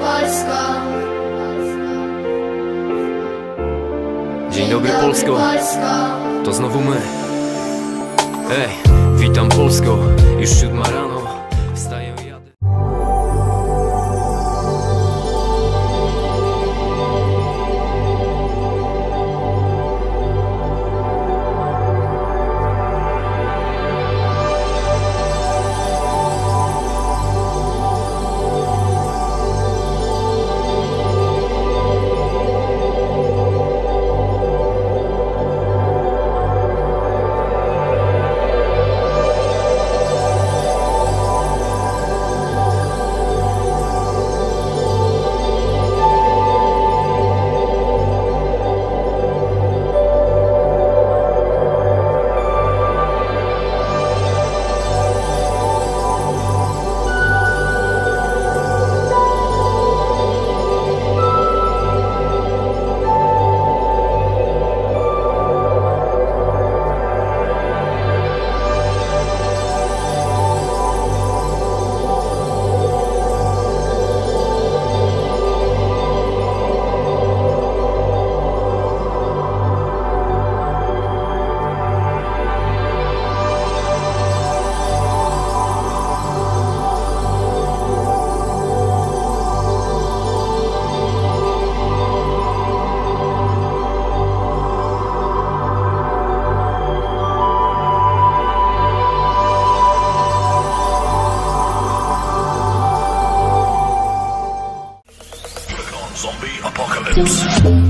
Polsko. Dzień dobry, Polsko. To znowu my. Ej, witam, Polsko. Już 7 rano. Wstaję i jadę. Zombie apocalypse.